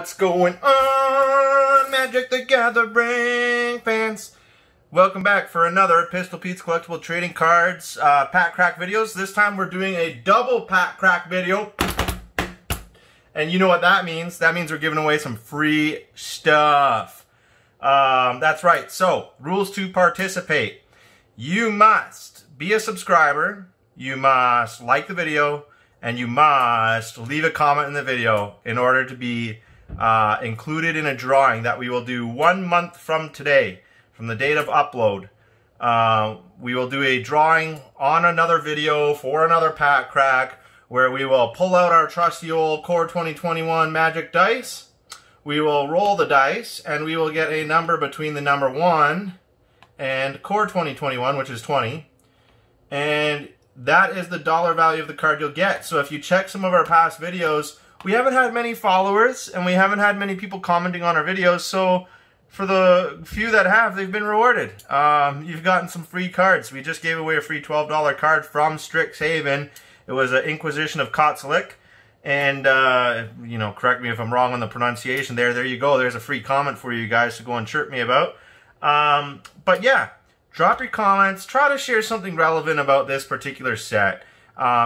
What's going on, Magic the Gathering fans? Welcome back for another Pistol Pete's Collectible Trading Cards pack crack videos. This time we're doing a double pack crack video. And you know what that means. That means we're giving away some free stuff. That's right. So, rules to participate. You must be a subscriber. You must like the video. And you must leave a comment in the video in order to be included in a drawing that we will do 1 month from today, from the date of upload. We will do a drawing on another video for another pack crack where we will pull out our trusty old Core 2021 magic dice. We will roll the dice and we will get a number between the number 1 and Core 2021, which is 20. And that is the dollar value of the card you'll get. So if you check some of our past videos, we haven't had many followers and we haven't had many people commenting on our videos. So for the few that have, they've been rewarded. You've gotten some free cards. We just gave away a free $12 card from Strixhaven. It was an Inquisition of Kozilek. And, you know, correct me if I'm wrong on the pronunciation there. There you go. There's a free comment for you guys to go and chirp me about. But yeah. Drop your comments, try to share something relevant about this particular set,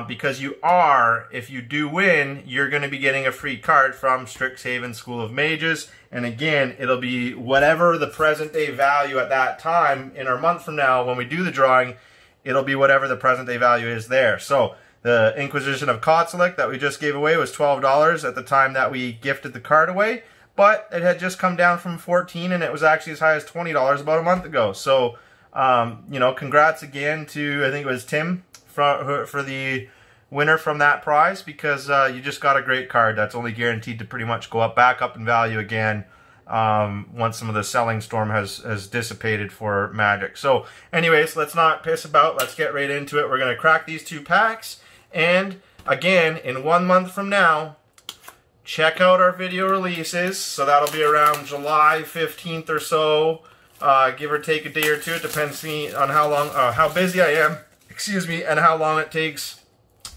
because you are, if you do win, you're going to be getting a free card from Strixhaven School of Mages, and again, it'll be whatever the present day value at that time, in our month from now, when we do the drawing, it'll be whatever the present day value is there. So, the Inquisition of Kozilek that we just gave away was $12 at the time that we gifted the card away, but it had just come down from $14, and it was actually as high as $20 about a month ago, so you know, congrats again to, I think it was Tim, for the winner from that prize, because you just got a great card that's only guaranteed to pretty much go up, back up in value again once some of the selling storm has dissipated for Magic. So anyways, let's not piss about, let's get right into it. We're going to crack these two packs, and again, in 1 month from now, check out our video releases, so that'll be around July 15th or so. Give or take a day or two. It depends on how long, how busy I am, excuse me, and how long it takes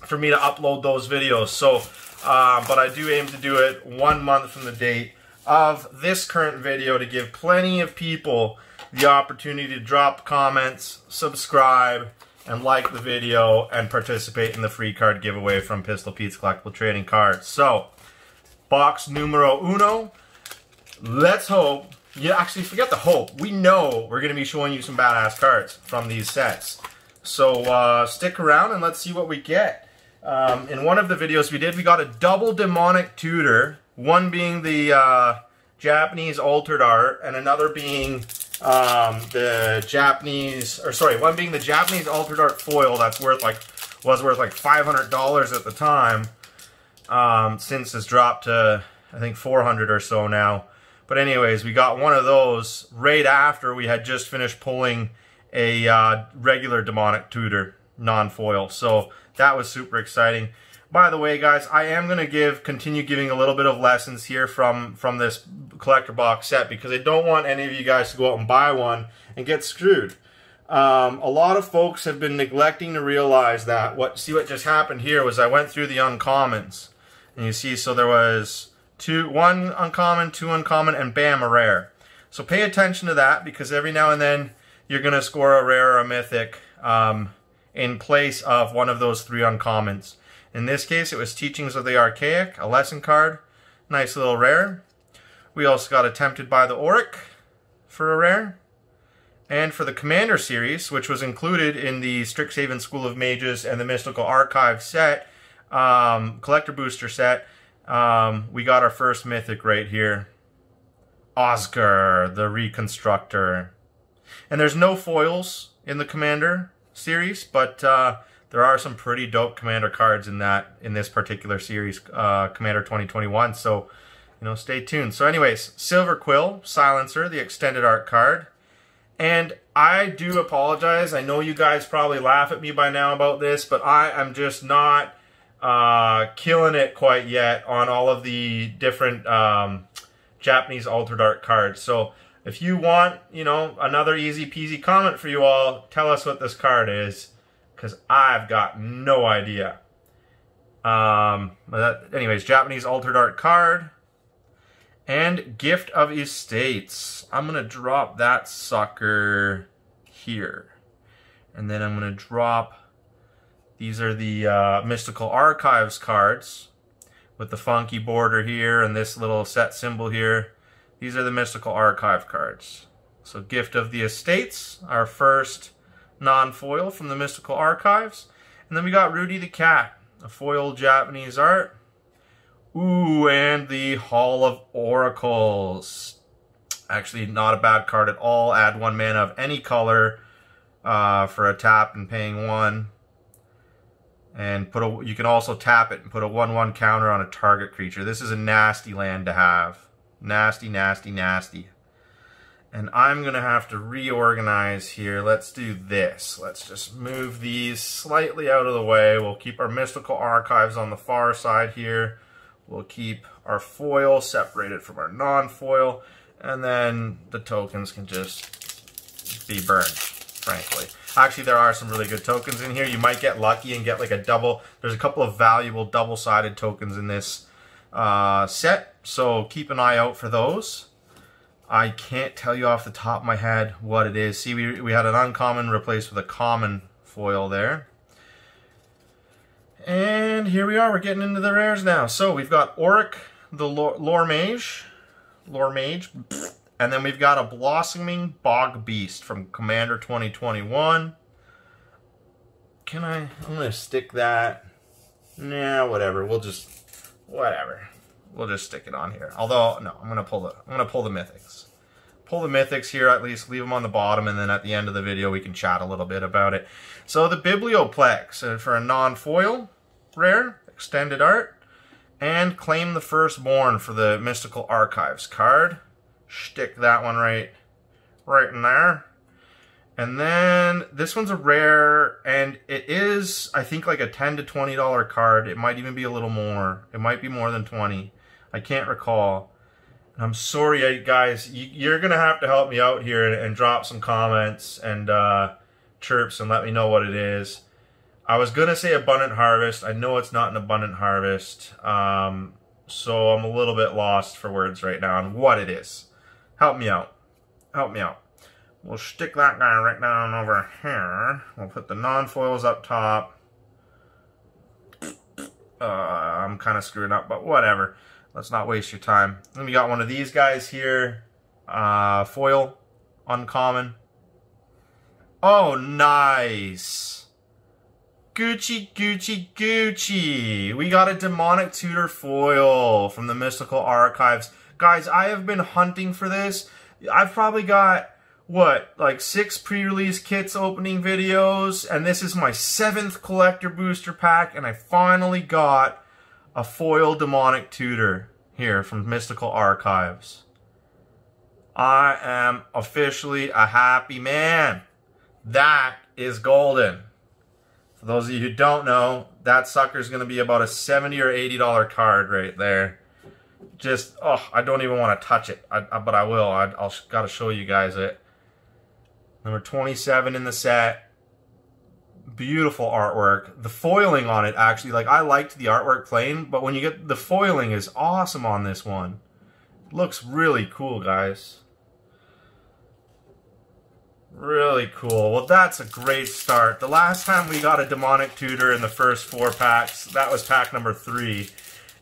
for me to upload those videos. So, but I do aim to do it 1 month from the date of this current video to give plenty of people the opportunity to drop comments, subscribe, and like the video, and participate in the free card giveaway from Pistol Pete's Collectible Trading Cards. So, box numero uno. Let's hope. You actually forget the hope. We know we're going to be showing you some badass cards from these sets. So stick around and let's see what we get. In one of the videos we did, we got a double Demonic Tutor. One being the Japanese altered art, and another being the Japanese, or sorry, one being the Japanese altered art foil that's worth like, was worth like $500 at the time. Since it's dropped to, I think, 400 or so now. But anyways, we got one of those right after we had just finished pulling a regular Demonic Tutor non-foil. So that was super exciting. By the way, guys, I am going to continue giving a little bit of lessons here from this collector box set, because I don't want any of you guys to go out and buy one and get screwed. A lot of folks have been neglecting to realize that. See what just happened here was I went through the uncommons. And you see, so there was one uncommon, two uncommon, and bam, a rare. So pay attention to that, because every now and then you're going to score a rare or a mythic in place of one of those three uncommons. In this case, it was Teachings of the Archaic, a lesson card, nice little rare. We also got Attempted by the Auric for a rare. And for the Commander series, which was included in the Strixhaven School of Mages and the Mystical Archive set, collector booster set, we got our first mythic right here. Oscar, the Reconstructor. And there's no foils in the Commander series, but there are some pretty dope Commander cards in this particular series, Commander 2021. So, you know, stay tuned. So anyways, Silverquill Silencer, the extended art card. And I do apologize. I know you guys probably laugh at me by now about this, but I am just not killing it quite yet on all of the different Japanese altered art cards. So if you want, you know, another easy peasy comment for you all, tell us what this card is, because I've got no idea. Anyways, Japanese altered art card. And Gift of Estates. I'm going to drop that sucker here. And then I'm going to drop... These are the Mystical Archives cards with the funky border here and this little set symbol here. These are the Mystical Archive cards. So Gift of the Estates, our first non-foil from the Mystical Archives. And then we got Rudy the Cat, a foil Japanese art. Ooh, and the Hall of Oracles. Actually, not a bad card at all. Add one mana of any color for a tap and paying one. And put a, you can also tap it and put a 1/1 counter on a target creature. This is a nasty land to have. Nasty, nasty, nasty. And I'm going to have to reorganize here. Let's do this. Let's just move these slightly out of the way. We'll keep our Mystical Archives on the far side here. We'll keep our foil separated from our non-foil. And then the tokens can just be burned, frankly. Actually, there are some really good tokens in here. You might get lucky and get like a double. There's a couple of valuable double-sided tokens in this set. So keep an eye out for those. I can't tell you off the top of my head what it is. See, we had an uncommon replaced with a common foil there. And here we are. We're getting into the rares now. So we've got Auric, the Lore Mage. And then we've got a Blossoming Bog Beast from Commander 2021. I'm going to stick that. Nah, whatever. Whatever. We'll just stick it on here. Although, no, I'm gonna pull the mythics. Pull the mythics here at least, leave them on the bottom, and then at the end of the video we can chat a little bit about it. So the Biblioplex for a non-foil, rare, extended art, and Claim the Firstborn for the Mystical Archives card. Stick that one right in there. And then this one's a rare, and it is, I think, like a $10 to $20 card. It might even be a little more. It might be more than 20. I can't recall. And I'm sorry, guys. You're going to have to help me out here and drop some comments and chirps and let me know what it is. I was going to say Abundant Harvest. I know it's not an Abundant Harvest. So I'm a little bit lost for words right now on what it is. Help me out. Help me out. We'll stick that guy right down over here. We'll put the non-foils up top. I'm kind of screwing up, but whatever. Let's not waste your time. Then we got one of these guys here. Foil. Uncommon. Oh, nice. Gucci, Gucci, Gucci. We got a Demonic Tutor foil from the Mystical Archives. Guys, I have been hunting for this. I've probably got... what, like 6 pre-release kits opening videos, and this is my 7th collector booster pack, and I finally got a foil Demonic Tutor here from Mystical Archives. I am officially a happy man. That is golden. For those of you who don't know, that sucker's going to be about a $70 or $80 card right there. Just, oh, I don't even want to touch it, but I will. I'll got to show you guys it. Number 27 in the set. Beautiful artwork. The foiling on it, actually, like, I liked the artwork plain, but when you get the foiling is awesome on this one. It looks really cool, guys. Really cool. Well, that's a great start. The last time we got a Demonic Tutor in the first 4 packs, that was pack number 3.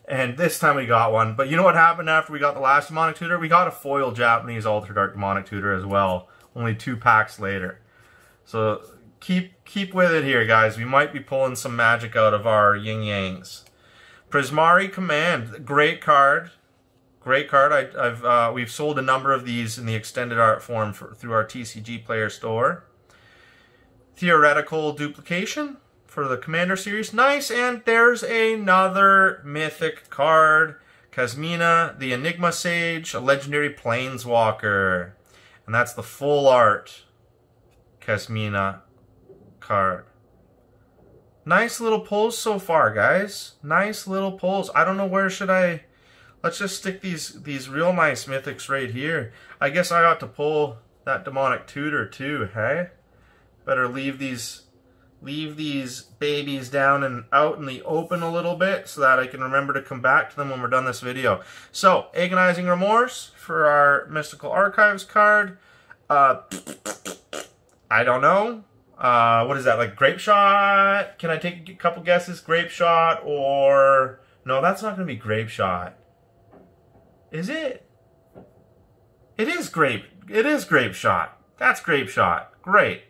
And this time we got one. But you know what happened after we got the last Demonic Tutor? We got a foil Japanese Altered Art Demonic Tutor as well. Only 2 packs later. So keep with it here, guys. We might be pulling some magic out of our yin-yangs. Prismari Command. Great card. Great card. We've sold a number of these in the extended art form through our TCG Player Store. Theoretical Duplication for the Commander series. Nice. And there's another mythic card. Kasmina the Enigma Sage. A legendary Planeswalker. And that's the full art Kasmina card. Nice little pulls so far, guys. Nice little pulls. I don't know where should I... Let's just stick these real nice mythics right here. I guess I ought to pull that Demonic Tutor too, hey? Better leave these leave these babies down and out in the open a little bit so that I can remember to come back to them when we're done this video. So, Agonizing Remorse for our Mystical Archives card. I don't know. What is that, like Grape Shot? Can I take a couple guesses? Grape Shot or... No, that's not going to be Grape Shot. Is it? It is Grape Shot. That's Grape Shot. Great.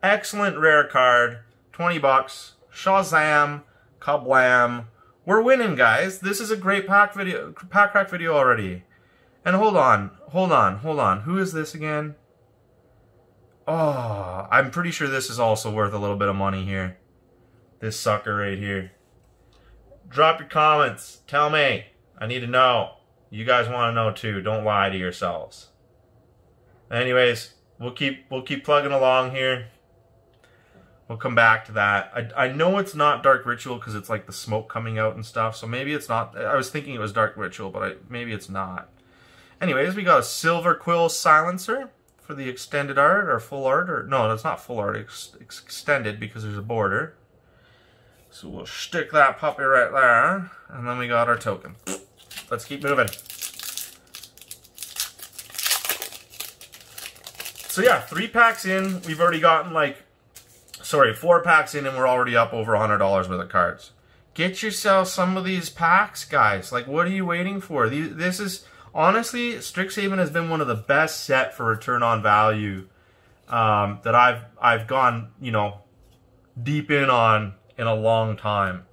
Excellent rare card. 20 bucks. Shazam. Kablam. We're winning, guys. This is a great pack crack video already. And hold on. Who is this again? Oh, I'm pretty sure this is also worth a little bit of money here. This sucker right here. Drop your comments. Tell me. I need to know. You guys want to know too. Don't lie to yourselves. Anyways, we'll keep plugging along here. We'll come back to that. I know it's not Dark Ritual because it's like the smoke coming out and stuff. So maybe it's not. I was thinking it was Dark Ritual, but maybe it's not. Anyways, we got a Silverquill Silencer for the extended art or full art. Or no, that's not full art. It's extended because there's a border. So we'll stick that puppy right there. And then we got our token. Let's keep moving. So yeah, three packs in. We've already gotten like... Sorry, four packs in and we're already up over $100 worth of cards. Get yourself some of these packs, guys. Like, what are you waiting for? This is... Honestly, Strixhaven has been one of the best set for return on value that I've gone, you know, deep in on in a long time.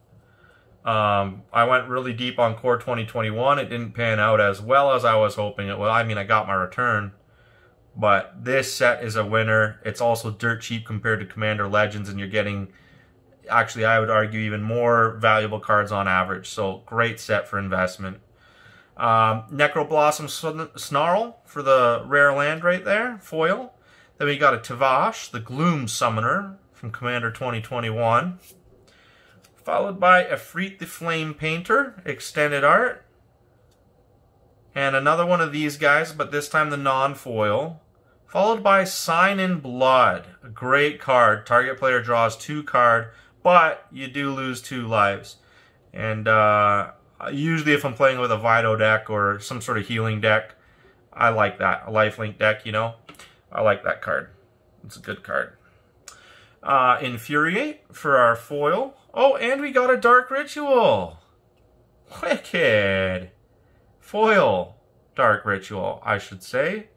I went really deep on Core 2021. It didn't pan out as well as I was hoping it would. I mean, I got my return. But this set is a winner. It's also dirt cheap compared to Commander Legends, and you're getting, actually, I would argue, even more valuable cards on average. So, great set for investment. Necroblossom Snarl for the rare land right there, foil. Then we got a Tavash, the Gloom Summoner from Commander 2021. Followed by Efreet the Flame Painter, extended art. And another one of these guys, but this time the non-foil. Followed by Sign in Blood. A great card. Target player draws 2 cards, but you do lose 2 lives. And usually if I'm playing with a Vito deck or some sort of healing deck, I like that. A lifelink deck, you know. I like that card. It's a good card. Infuriate for our foil. Oh, and we got a Dark Ritual. Wicked. Foil Dark Ritual, I should say.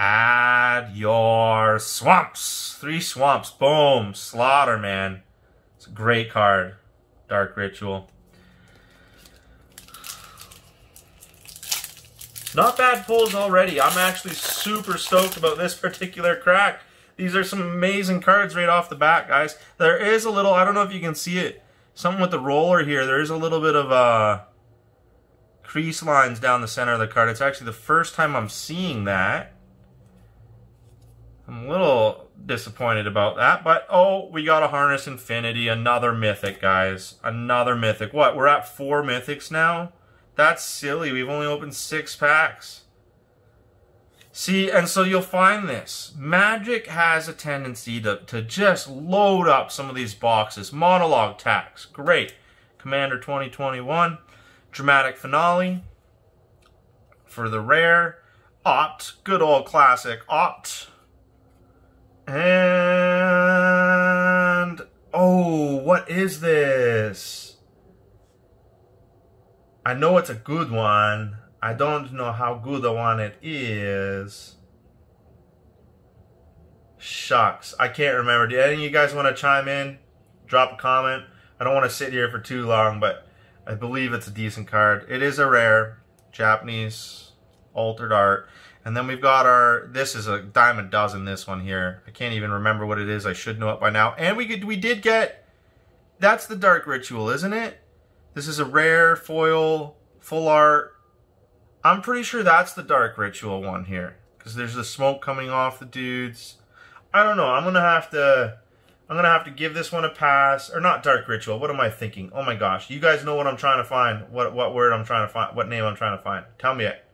Add your swamps. 3 swamps. Boom. Slaughter, man. It's a great card. Dark Ritual. Not bad pulls already. I'm actually super stoked about this particular crack. These are some amazing cards right off the bat, guys. There is a little, I don't know if you can see it, something with the roller here. There is a little bit of crease lines down the center of the card. It's actually the first time I'm seeing that. I'm a little disappointed about that. But, oh, we got a Harness Infinity. Another Mythic, guys. Another Mythic. What, we're at 4 Mythics now? That's silly. We've only opened 6 packs. See, and so you'll find this. Magic has a tendency to just load up some of these boxes. Monologue Tax, great. Commander 2021. Dramatic Finale for the rare. Opt, good old classic Opt. And... Oh, what is this? I know it's a good one. I don't know how good a one it is. Shucks. I can't remember. Do any of you guys want to chime in? Drop a comment. I don't want to sit here for too long, but I believe it's a decent card. It is a rare. Japanese altered art. And then we've got our... This is a dime a dozen, this one here. I can't even remember what it is. I should know it by now. And we did get... That's the Dark Ritual, isn't it? This is a rare, foil, full art. I'm pretty sure that's the Dark Ritual one here, because there's the smoke coming off the dudes. I don't know. I'm gonna have to give this one a pass, or not Dark Ritual. What am I thinking? Oh my gosh! You guys know what I'm trying to find. What word I'm trying to find? What name I'm trying to find? Tell me it.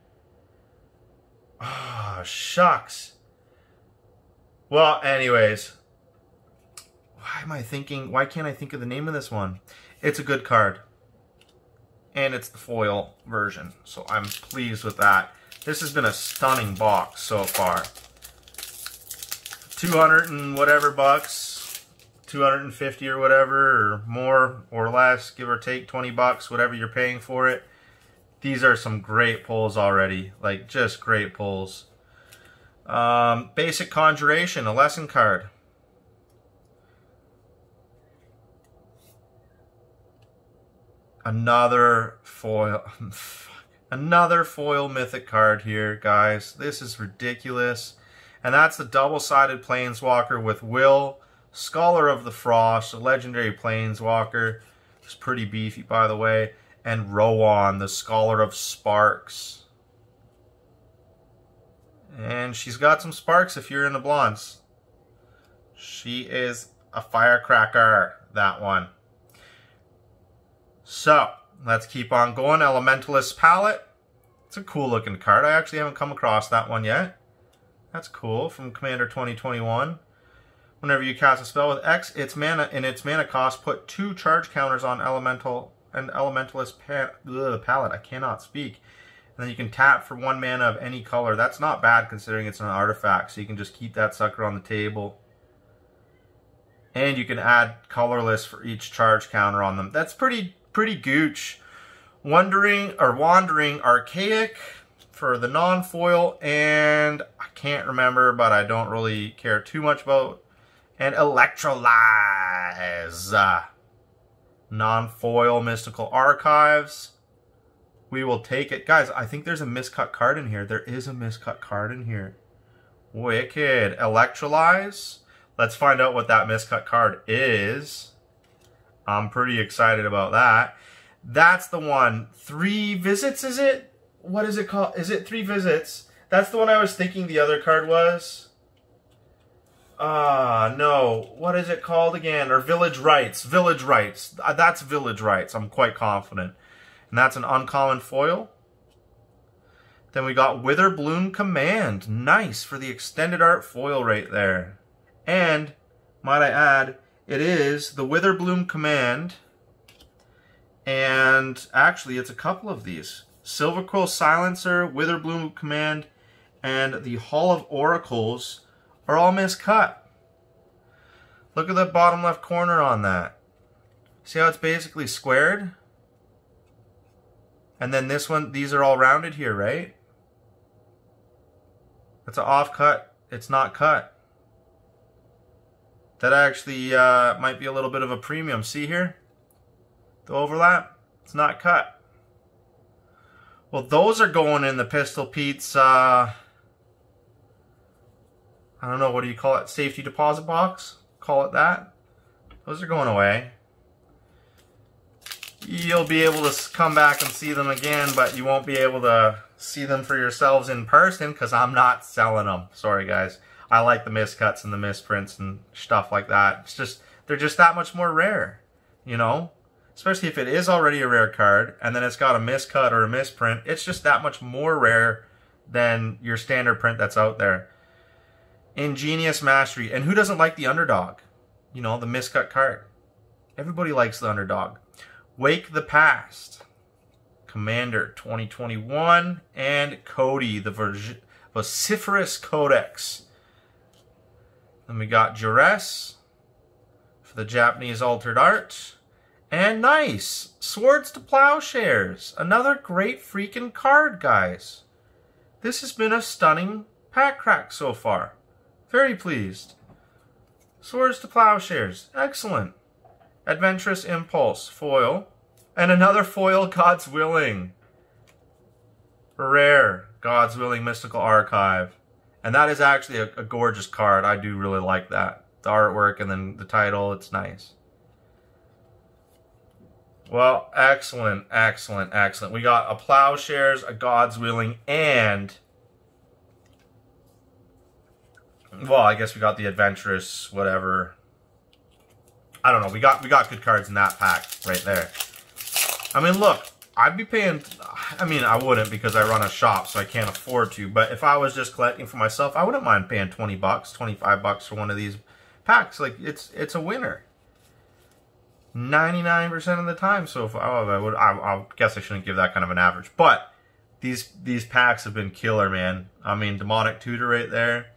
Ah, shucks. Well, anyways, why can't I think of the name of this one? It's a good card. And it's the foil version, so I'm pleased with that. This has been a stunning box so far. 200 and whatever bucks, 250 or whatever, or more or less, give or take 20 bucks, whatever you're paying for it. These are some great pulls already, like just great pulls. Basic Conjuration, a lesson card. Another foil mythic card here, guys. This is ridiculous. And that's the double-sided Planeswalker with Will, Scholar of the Frost, a legendary Planeswalker. It's pretty beefy, by the way. And Rowan, the Scholar of Sparks. And she's got some sparks if you're into blondes. She is a firecracker, that one. So, let's keep on going. Elementalist Palette. It's a cool looking card. I actually haven't come across that one yet. That's cool. From Commander 2021. Whenever you cast a spell with X, its mana and its mana cost, put 2 charge counters on Elemental and Elementalist Palette. I cannot speak. And then you can tap for 1 mana of any color. That's not bad considering it's an artifact. So you can just keep that sucker on the table. And you can add colorless for each charge counter on them. That's pretty gooch. Wandering Archaic for the non-foil, and I can't remember, but I don't really care too much about. And Electrolyze, non-foil Mystical Archives. We will take it, guys. I think there's a miscut card in here. There is a miscut card in here. Wicked. Electrolyze. Let's find out what that miscut card is. I'm pretty excited about that. That's the one. 3 Visits, is it? What is it called? Is it 3 Visits? That's the one I was thinking the other card was. No. What is it called again? Or Village Rites. Village Rites. That's Village Rites. I'm quite confident. And that's an uncommon foil. Then we got Witherbloom Command. Nice for the extended art foil right there. And, might I add, it is the Witherbloom Command, and actually it's a couple of these. Silverquill Silencer, Witherbloom Command, and the Hall of Oracles are all miscut. Look at the bottom left corner on that. See how it's basically squared? And then this one, these are all rounded here, right? It's an off cut, it's not cut. That actually might be a little bit of a premium. See here? The overlap? It's not cut. Well, those are going in the Pistol Pete's, I don't know, what do you call it? Safety deposit box? Call it that? Those are going away. You'll be able to come back and see them again, but you won't be able to see them for yourselves in person because I'm not selling them. Sorry, guys. I like the miscuts and the misprints and stuff like that. It's just, they're just that much more rare, you know? Especially if it is already a rare card and then it's got a miscut or a misprint, it's just that much more rare than your standard print that's out there. Ingenious Mastery. And who doesn't like the underdog? You know, the miscut card. Everybody likes the underdog. Wake the Past. Commander 2021 and Cody, the Vociferous Codex. Then we got Duress for the Japanese Altered Art. And nice! Swords to Plowshares. Another great freaking card, guys. This has been a stunning pack crack so far. Very pleased. Swords to Plowshares. Excellent. Adventurous Impulse. Foil. And another foil, God's Willing. Rare. God's Willing Mystical Archive. And that is actually a gorgeous card. I do really like that. The artwork and then the title, it's nice. Well, excellent, excellent, excellent. We got a Plowshares, a God's Willing, and... well, I guess we got the Adventurous, whatever. I don't know. We got good cards in that pack right there. I mean, look. I'd be paying, I mean, I wouldn't because I run a shop, so I can't afford to. But if I was just collecting for myself, I wouldn't mind paying 20 bucks, 25 bucks for one of these packs. Like, it's a winner. 99% of the time so far. Oh, I guess I shouldn't give that kind of an average. But these packs have been killer, man. I mean, Demonic Tutor right there.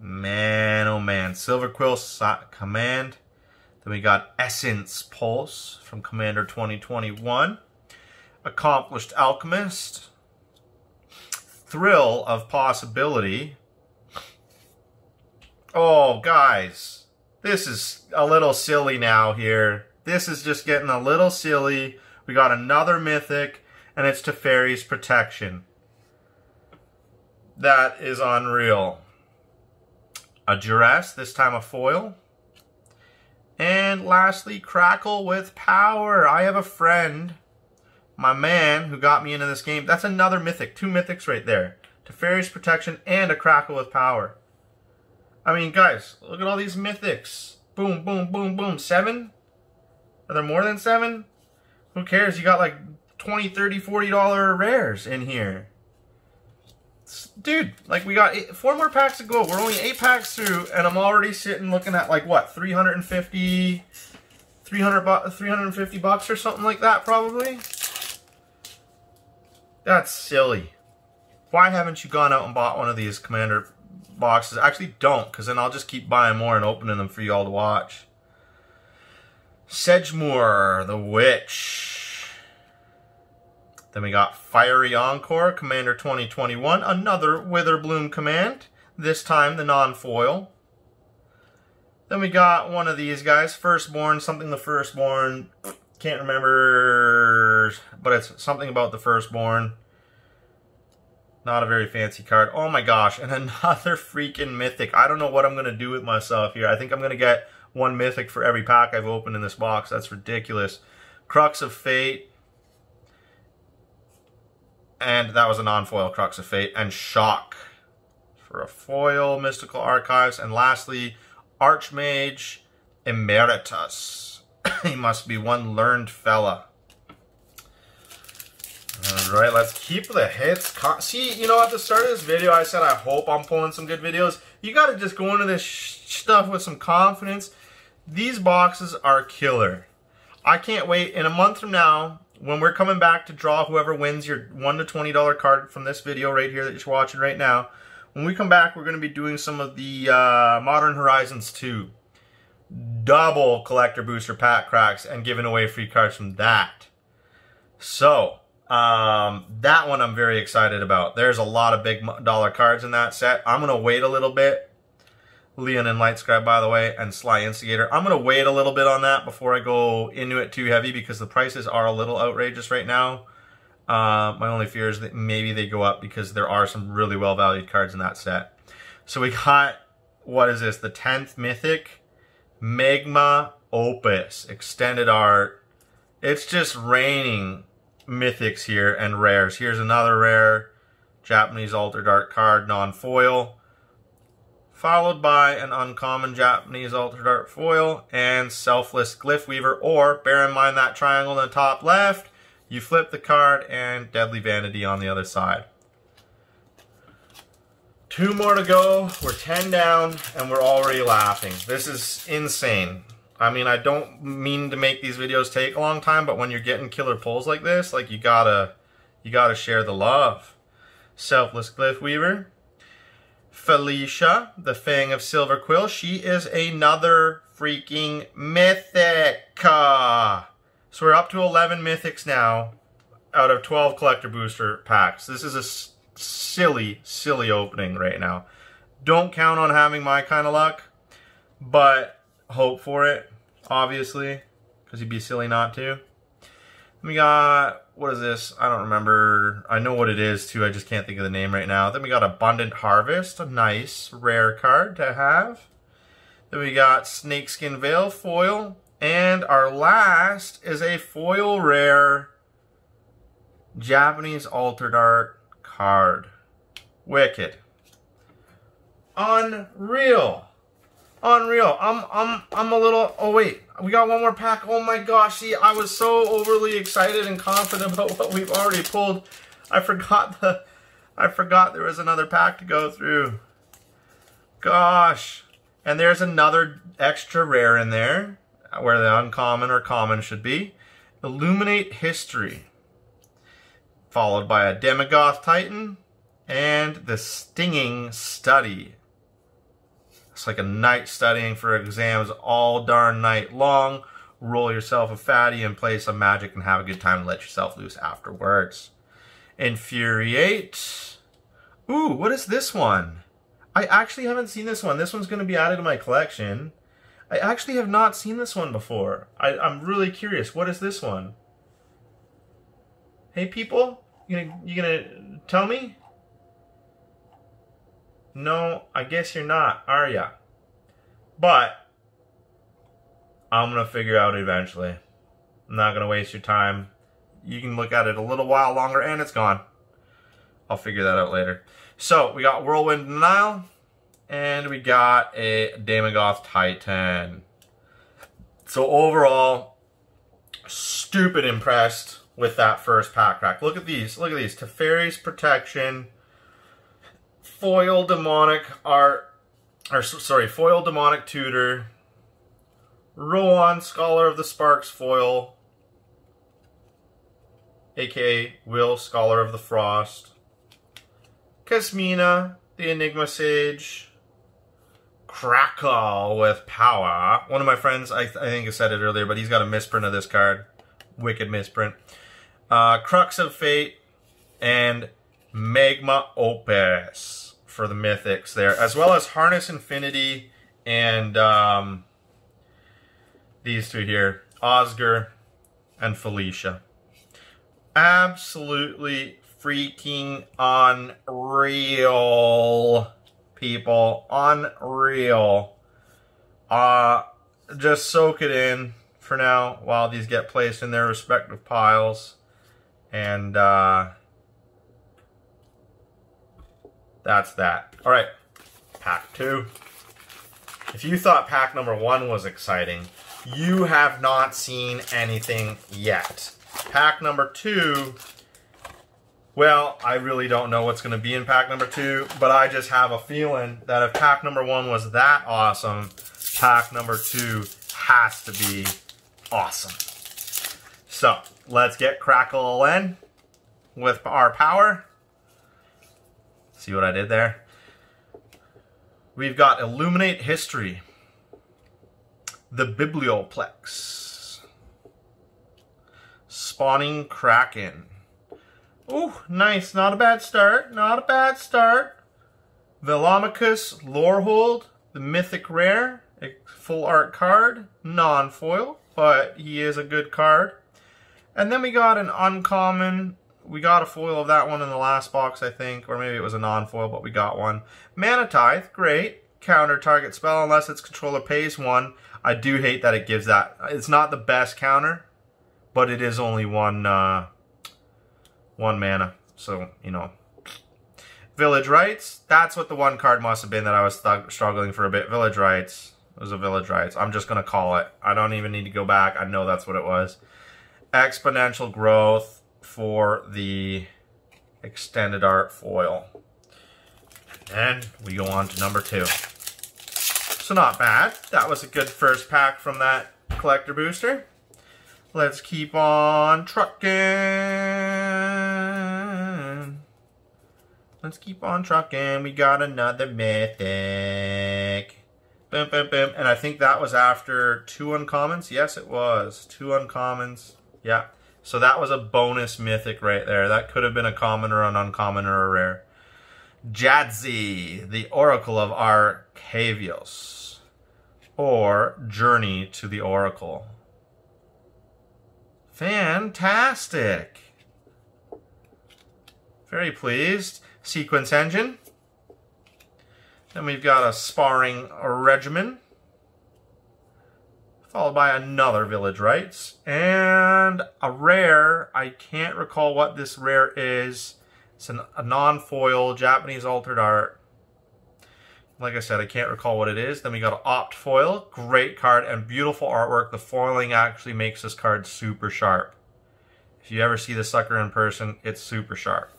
Man, oh man. Silverquill Command. Then we got Essence Pulse from Commander 2021. Accomplished Alchemist. Thrill of Possibility. Oh, guys. This is a little silly now here. This is just getting a little silly. We got another mythic, and it's Teferi's Protection. That is unreal. A Duress, this time a foil. And lastly, Crackle with Power. I have a friend, my man, who got me into this game. That's another mythic. Two mythics right there. Teferi's Protection and a Crackle with Power. I mean, guys, look at all these mythics. Boom, boom, boom, boom. 7? Are there more than 7? Who cares? You got like $20, $30, $40 rares in here. Dude, like we got 4 more packs to go. We're only 8 packs through, and I'm already sitting looking at like what, 350 bucks or something like that probably. That's silly. Why haven't you gone out and bought one of these Commander boxes? Actually don't, because then I'll just keep buying more and opening them for y'all to watch. Sedgemoor, the Witch. Then we got Fiery Encore, Commander 2021, another Witherbloom Command, this time the non-foil. Then we got one of these guys, Firstborn, something the Firstborn, can't remember, but it's something about the Firstborn. Not a very fancy card. Oh my gosh, and another freaking mythic. I don't know what I'm going to do with myself here. I think I'm going to get one mythic for every pack I've opened in this box. That's ridiculous. Crux of Fate. And that was a non-foil Crux of Fate. And Shock for a foil, Mystical Archives. And lastly, Archmage Emeritus. He must be one learned fella. Alright, let's keep the hits. See, you know, at the start of this video, I said I hope I'm pulling some good videos. You gotta just go into this stuff with some confidence. These boxes are killer. I can't wait. In a month from now, when we're coming back to draw whoever wins your $1 to $20 card from this video right here that you're watching right now, when we come back, we're going to be doing some of the Modern Horizons 2 double collector booster pack cracks and giving away free cards from that. So, that one I'm very excited about. There's a lot of big dollar cards in that set. I'm going to wait a little bit. Leon and Lightscribe, by the way, and Sly Instigator. I'm going to wait a little bit on that before I go into it too heavy because the prices are a little outrageous right now. My only fear is that maybe they go up because there are some really well-valued cards in that set. So we got, what is this, the 10th Mythic? Magma Opus, Extended Art. It's just raining Mythics here and rares. Here's another rare Japanese Alter Art card, non-foil. Followed by an uncommon Japanese Altered Art foil and Selfless Glyph Weaver, or bear in mind that triangle in the top left, you flip the card and Deadly Vanity on the other side. 2 more to go, we're 10 down and we're already laughing. This is insane. I mean, I don't mean to make these videos take a long time, but when you're getting killer pulls like this, like you gotta share the love. Selfless Glyph Weaver. Felicia, the Fang of Silverquill, she is another freaking mythic. So we're up to 11 mythics now out of 12 collector booster packs. This is a silly, silly opening right now. Don't count on having my kind of luck, but hope for it, obviously, because you'd be silly not to. We got, what is this? I don't remember. I know what it is, too. I just can't think of the name right now. Then we got Abundant Harvest, a nice rare card to have. Then we got Snakeskin Veil foil. And our last is a foil rare Japanese Altered Art card. Wicked. Unreal. Unreal. I'm a little, oh wait, We got one more pack. Oh my gosh, see, I was so overly excited and confident about what we've already pulled. I forgot there was another pack to go through. Gosh. And there's another extra rare in there, where the uncommon or common should be. Illuminate History, followed by a Demigoth Titan, and the Stinging Study. It's like a night studying for exams all darn night long. Roll yourself a fatty and play some magic and have a good time and let yourself loose afterwards. Infuriate. Ooh, what is this one? I actually haven't seen this one. This one's going to be added to my collection. I actually have not seen this one before. I'm really curious. What is this one? Hey, people? You gonna tell me? No, I guess you're not, are ya? But I'm going to figure out eventually. I'm not going to waste your time. You can look at it a little while longer and it's gone. I'll figure that out later. So, we got Whirlwind Denial. And we got a Demigoth Titan. So overall, stupid impressed with that first pack rack. Look at these. Look at these. Teferi's Protection. Foil Demonic Art. Or, sorry, Foil Demonic Tutor. Rowan, Scholar of the Sparks Foil. A.k.a. Will, Scholar of the Frost. Kasmina, the Enigma Sage. Crackle with Power. One of my friends, I think I said it earlier, but he's got a misprint of this card. Wicked misprint. Crux of Fate and Magma Opus for the Mythics there, as well as Harness Infinity and these two here, Osgur and Felicia. Absolutely freaking unreal. People, unreal. Just soak it in for now while these get placed in their respective piles, and that's that. All right, pack two. If you thought pack number one was exciting, you have not seen anything yet. Pack number two. Well, I really don't know what's going to be in pack number two, but I just have a feeling that if pack number one was that awesome, pack number two has to be awesome. So, let's get Crackle in with our power. See what I did there? We've got Illuminate History, the Biblioplex, Spawning Kraken. Ooh, nice. Not a bad start. Not a bad start. Velomachus Lorehold, the mythic rare, a full art card, non-foil, but he is a good card. And then we got an uncommon. We got a foil of that one in the last box, I think, or maybe it was a non-foil, but we got one. Mana Tithe, great. Counter target spell unless its controller pays one. I do hate that it gives that. It's not the best counter, but it is only one mana, so, you know. Village Rites, that's what the one card must have been that I was struggling for a bit. Village Rites, it was a Village Rites. I'm just going to call it. I don't even need to go back. I know that's what it was. Exponential Growth for the Extended Art Foil. And we go on to number two. So not bad. That was a good first pack from that collector booster. Let's keep on trucking. Let's keep on trucking. We got another mythic. Boom, boom, boom. And I think that was after two uncommons. Yes, it was. Two uncommons. Yeah. So that was a bonus mythic right there. That could have been a common or an uncommon or a rare. Jadzi, the Oracle of Arcavios. Or Journey to the Oracle. Fantastic. Very pleased. Sequence Engine. Then we've got a Sparring Regimen. Followed by another Village Rites. And a rare. I can't recall what this rare is. It's a non-foil Japanese Altered Art. Like I said, I can't recall what it is. Then we got an Opt foil. Great card and beautiful artwork. The foiling actually makes this card super sharp. If you ever see the sucker in person, it's super sharp.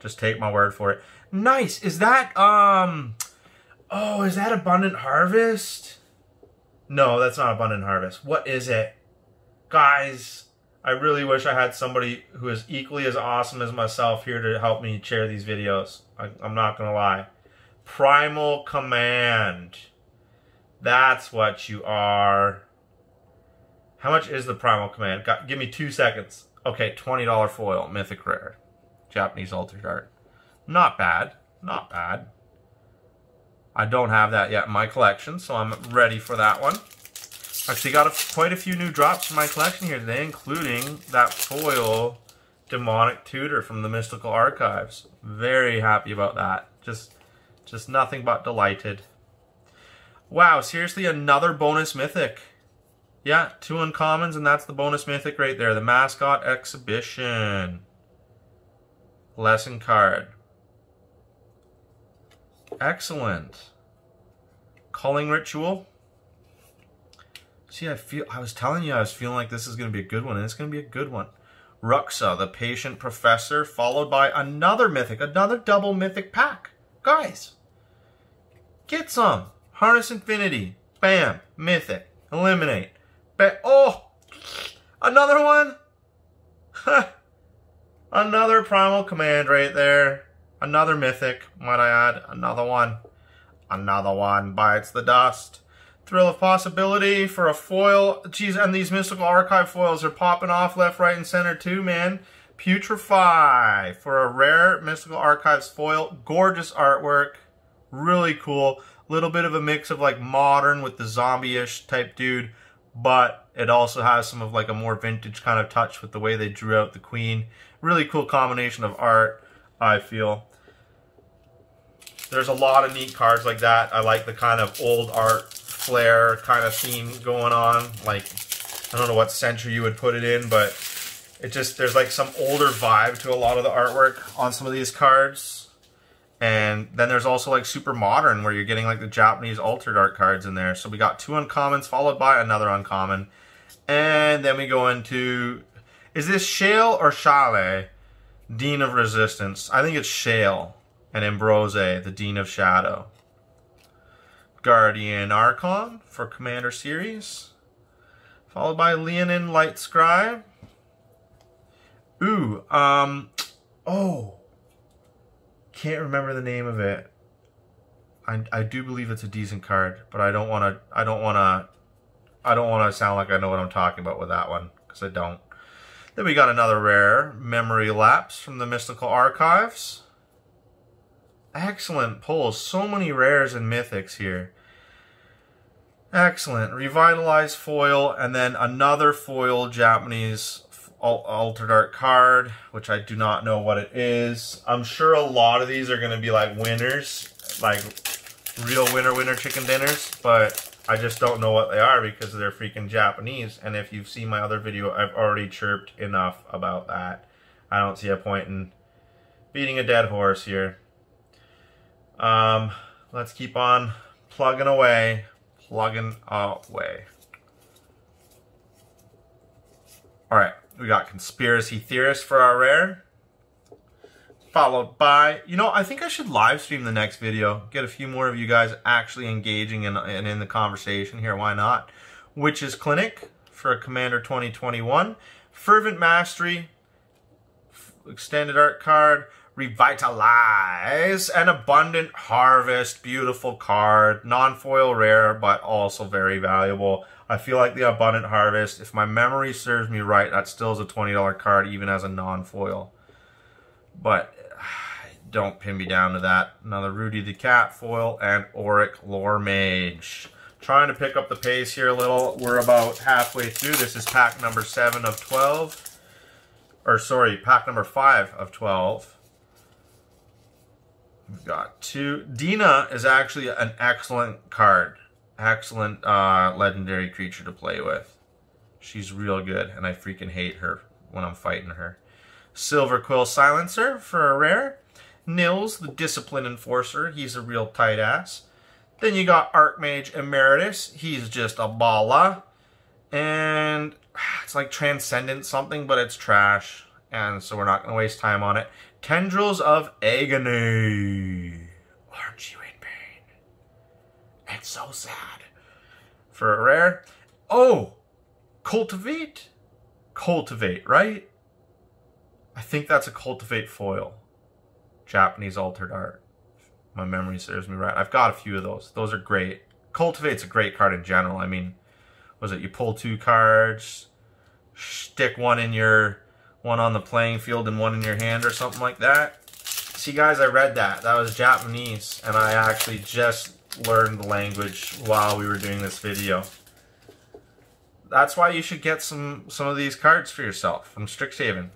Just take my word for it. Nice! Is that, oh, is that Abundant Harvest? No, that's not Abundant Harvest. What is it? Guys, I really wish I had somebody who is equally as awesome as myself here to help me share these videos. I'm not gonna lie. Primal Command. That's what you are. How much is the Primal Command? God, give me 2 seconds. Okay, $20 foil, mythic rare. Japanese altered art. Not bad. Not bad. I don't have that yet in my collection, so I'm ready for that one. Actually got quite a few new drops from my collection here today, including that foil Demonic Tutor from the Mystical Archives. Very happy about that. Just nothing but delighted. Wow, seriously, another bonus mythic. Yeah, 2 uncommons, and that's the bonus mythic right there. The Mascot Exhibition. Lesson card. Excellent. Calling Ritual. See, I was telling you I was feeling like this is going to be a good one, and it's going to be a good one. Ruxa, the Patient Professor, followed by another mythic, another double mythic pack. Guys, get some. Harness Infinity. Bam. Mythic. Eliminate. Oh! Another one? Huh. Another Primal Command right there. Another mythic, might I add. Another one. Another one bites the dust. Thrill of Possibility for a foil. Jeez, and these Mystical Archive foils are popping off left, right, and center too, man. Putrefy for a rare Mystical Archives foil. Gorgeous artwork. Really cool. Little bit of a mix of like modern with the zombie-ish type dude, but it also has some of like a more vintage kind of touch with the way they drew out the queen. Really cool combination of art, I feel. There's a lot of neat cards like that. I like the kind of old art flair kind of theme going on. Like, I don't know what century you would put it in, but it just, there's like some older vibe to a lot of the artwork on some of these cards. And then there's also like super modern where you're getting like the Japanese altered art cards in there. So we got 2 uncommons followed by another uncommon. And then we go into, is this Shale or Shale? Dean of Resistance. I think it's Shale and Ambrose, the Dean of Shadow. Guardian Archon for Commander Series. Followed by Leonin Light Scribe. Ooh, oh. Can't remember the name of it. I do believe it's a decent card, but I don't wanna sound like I know what I'm talking about with that one, because I don't. Then we got another rare, Memory Lapse from the Mystical Archives. Excellent pulls. So many rares and mythics here. Excellent. Revitalized foil, and then another foil Japanese altered art card, which I do not know what it is. I'm sure a lot of these are going to be like winners, like real winner chicken dinners, but I just don't know what they are because they're freaking Japanese. And if you've seen my other video, I've already chirped enough about that. I don't see a point in beating a dead horse here. Let's keep on plugging away. Plugging away. Alright, we got Conspiracy Theorist for our rare. Followed by, you know, I think I should live stream the next video. Get a few more of you guys actually engaging and in the conversation here. Why not? Witch's Clinic for Commander 2021. Fervent Mastery. Extended art card. Revitalize. And Abundant Harvest. Beautiful card. Non-foil rare, but also very valuable. I feel like the Abundant Harvest, if my memory serves me right, that still is a $20 card, even as a non-foil. But don't pin me down to that. Another Rudy the Cat foil and Auric Lore Mage. Trying to pick up the pace here a little. We're about halfway through. This is pack number 7 of 12. Or sorry, pack number 5 of 12. We've got 2. Dina is actually an excellent card. Excellent legendary creature to play with. She's real good, and I freaking hate her when I'm fighting her. Silverquill Silencer for a rare. Nils, the Discipline Enforcer. He's a real tight ass. Then you got Archmage Emeritus. He's just a bala. And it's like Transcendent something, but it's trash. And so we're not going to waste time on it. Tendrils of Agony. Aren't you in pain? It's so sad. For a rare. Oh! Cultivate? Cultivate, right? I think that's a Cultivate foil. Japanese altered art. My memory serves me right. I've got a few of those. Those are great. Cultivate's a great card in general. I mean, was it you pull two cards, stick one on the playing field and one in your hand or something like that? See guys, I read that. That was Japanese and I actually just learned the language while we were doing this video. That's why you should get some of these cards for yourself from Strixhaven.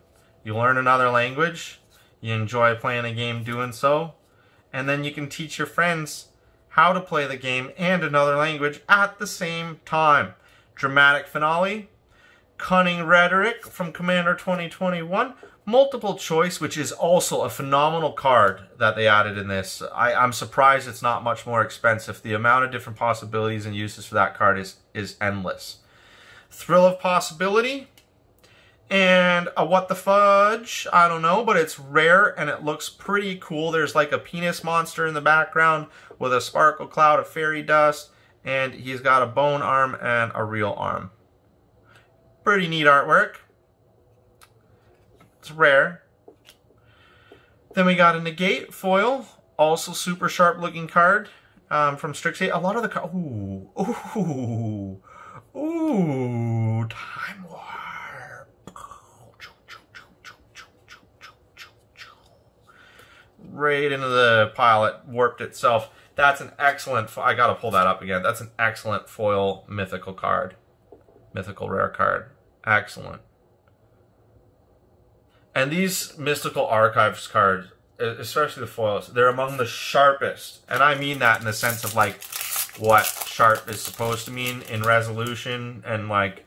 You learn another language, you enjoy playing a game doing so, and then you can teach your friends how to play the game and another language at the same time. Dramatic Finale, Cunning Rhetoric from Commander 2021, Multiple Choice, which is also a phenomenal card that they added in this. I'm surprised it's not much more expensive. The amount of different possibilities and uses for that card is endless. Thrill of Possibility, and a what the fudge, I don't know, but it's rare and it looks pretty cool. There's like a penis monster in the background with a sparkle cloud of fairy dust, and he's got a bone arm and a real arm. Pretty neat artwork. It's rare. Then we got a Negate foil, also super sharp looking card from Strixhaven. A lot of the cards, ooh, Time Warp. Right into the pile, it warped itself. That's an excellent, I gotta pull that up again. That's an excellent foil mythical card. Mythical rare card. Excellent. And these Mystical Archives cards, especially the foils, they're among the sharpest. And I mean that in the sense of like what sharp is supposed to mean in resolution and like,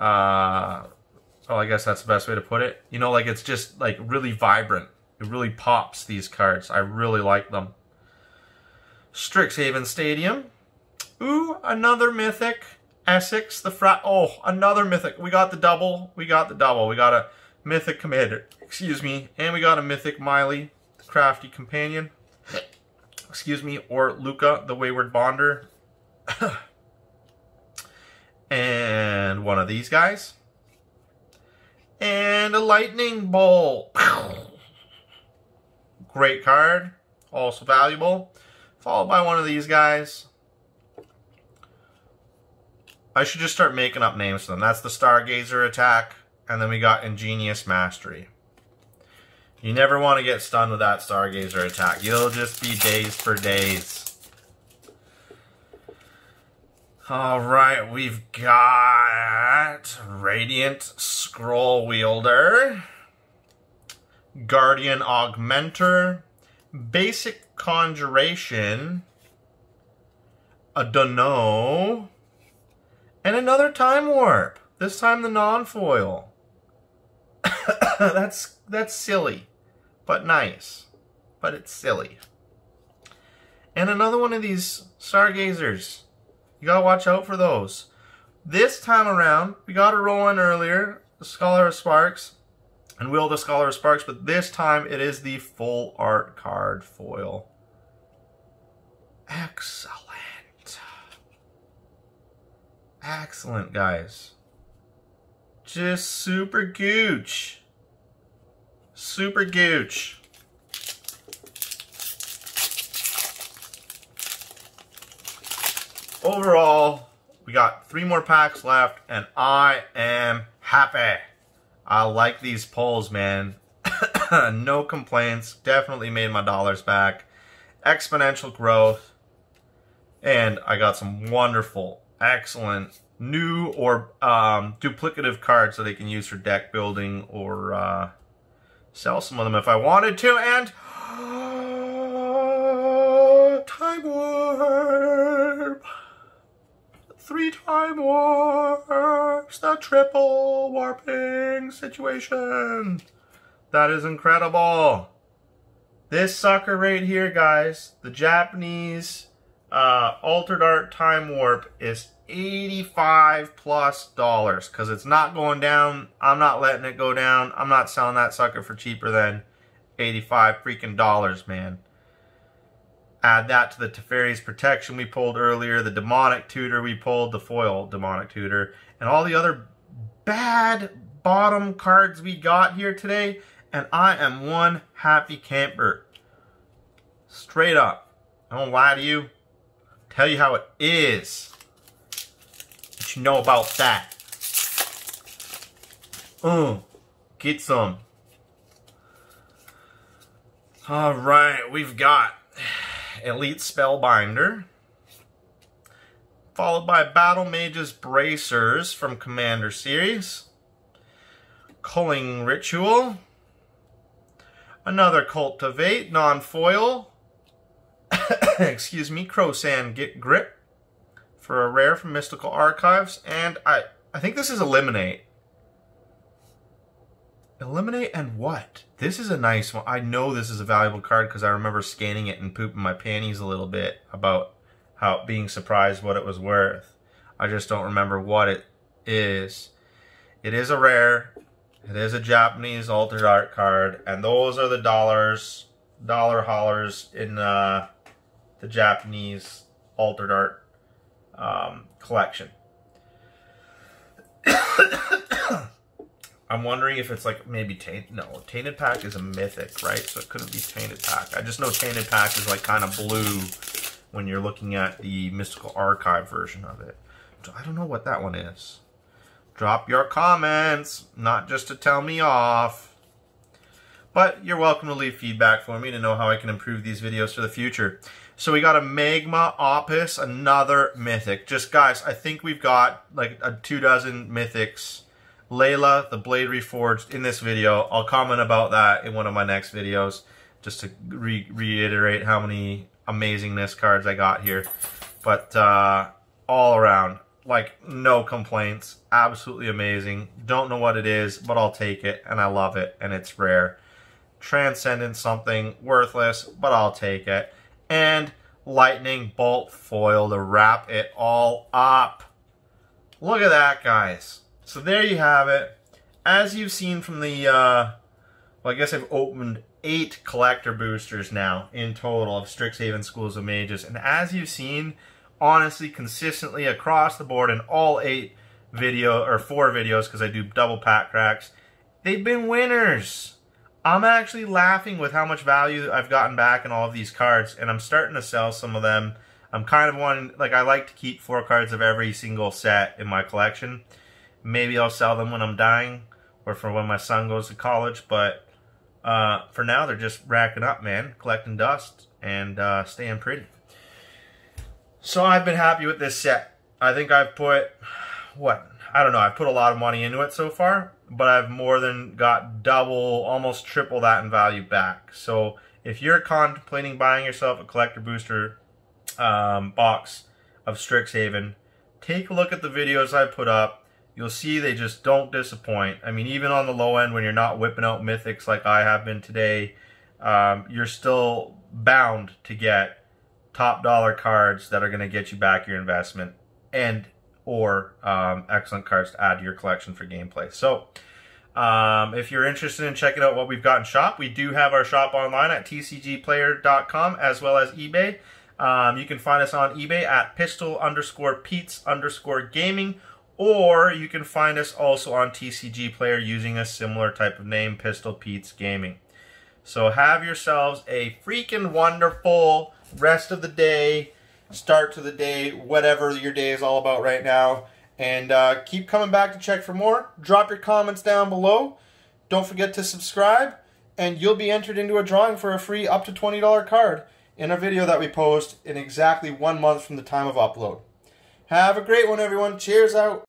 well, I guess that's the best way to put it. You know, like it's just like really vibrant. It really pops, these cards. I really like them. Strixhaven Stadium. Ooh, another mythic. Essex, the frat. Oh, another mythic. We got the double. We got the double. We got a mythic commander. Excuse me. And we got a mythic Miley, the crafty companion. Excuse me. Or Luca, the wayward bonder. And one of these guys. And a lightning bolt. Great card. Also valuable. Followed by one of these guys. I should just start making up names for them. That's the Stargazer attack. And then we got Ingenious Mastery. You never want to get stunned with that Stargazer attack. You'll just be dazed for days. Alright, we've got Radiant Scroll Wielder, Guardian Augmenter, Basic Conjuration, a Dunno, and another Time Warp. This time the non-foil. That's silly, but nice. But it's silly. And another one of these Stargazers. You gotta watch out for those. This time around, we got a roll in earlier, the Scholar of Sparks, and Will the Scholar of Sparks, but this time it is the full art card foil. Excellent. Excellent, guys. Just super gooch. Super gooch. Overall, we got 3 more packs left, and I am happy. I like these pulls, man. No complaints. Definitely made my dollars back. Exponential growth. And I got some wonderful, excellent new or duplicative cards that I can use for deck building or sell some of them if I wanted to. And Time Warp, 3 Time Warps, the triple warping situation. That is incredible. This sucker right here, guys, the Japanese Altered Art Time Warp is $85+ because it's not going down. I'm not letting it go down. I'm not selling that sucker for cheaper than $85 freaking, man. Add that to the Teferi's Protection we pulled earlier, the Demonic Tutor we pulled, the foil Demonic Tutor, and all the other bad bottom cards we got here today, and I am one happy camper. Straight up. I won't lie to you. Tell you how it is. What you know about that. Get some. Alright, we've got Elite Spellbinder, followed by Battle Mage's Bracers from Commander series, Culling Ritual, another Cultivate, non-foil, excuse me, Crosan Grip for a rare from Mystical Archives, and I think this is Eliminate. Eliminate and what? This is a nice one. I know this is a valuable card because I remember scanning it and pooping my panties a little bit about how being surprised what it was worth. I just don't remember what it is. It is a rare. It is a Japanese altered art card, and those are the dollar haulers in the Japanese altered art collection. I'm wondering if it's like maybe Tainted. No, Tainted Pack is a mythic, right? So it couldn't be Tainted Pack. I just know Tainted Pack is like kind of blue when you're looking at the Mystical Archive version of it. So I don't know what that one is. Drop your comments, not just to tell me off. But you're welcome to leave feedback for me to know how I can improve these videos for the future. So we got a Magma Opus, another mythic. Just guys, I think we've got like a 24 mythics. Layla, the Blade Reforged, in this video. I'll comment about that in one of my next videos, just to reiterate how many amazingness cards I got here. But all around, like, no complaints. Absolutely amazing. Don't know what it is, but I'll take it, and I love it, and it's rare. Transcendent something, worthless, but I'll take it. And Lightning Bolt Foil to wrap it all up. Look at that, guys. So there you have it. As you've seen from the, well, I guess I've opened 8 collector boosters now in total of Strixhaven Schools of Mages. And as you've seen, honestly, consistently across the board in all 8 video, or 4 videos, because I do double pack cracks, they've been winners. I'm actually laughing with how much value I've gotten back in all of these cards, and I'm starting to sell some of them. I'm kind of wanting, like, I like to keep 4 cards of every single set in my collection. Maybe I'll sell them when I'm dying or for when my son goes to college, but for now they're just racking up, man, collecting dust and staying pretty. So I've been happy with this set. I think I've put, what, I don't know, I've put a lot of money into it so far, but I've more than got double, almost triple that in value back. So if you're contemplating buying yourself a collector booster box of Strixhaven, take a look at the videos I put up. You'll see they just don't disappoint. I mean, even on the low end, when you're not whipping out mythics like I have been today, you're still bound to get top dollar cards that are going to get you back your investment and or excellent cards to add to your collection for gameplay. So if you're interested in checking out what we've got in shop, we do have our shop online at tcgplayer.com as well as eBay. You can find us on eBay at pistol_pete's_gaming. Or you can find us also on TCG Player using a similar type of name, Pistol Pete's Gaming. So have yourselves a freaking wonderful rest of the day, start to the day, whatever your day is all about right now. And keep coming back to check for more. Drop your comments down below. Don't forget to subscribe. And you'll be entered into a drawing for a free up to $20 card in a video that we post in exactly 1 month from the time of upload. Have a great one, everyone. Cheers out.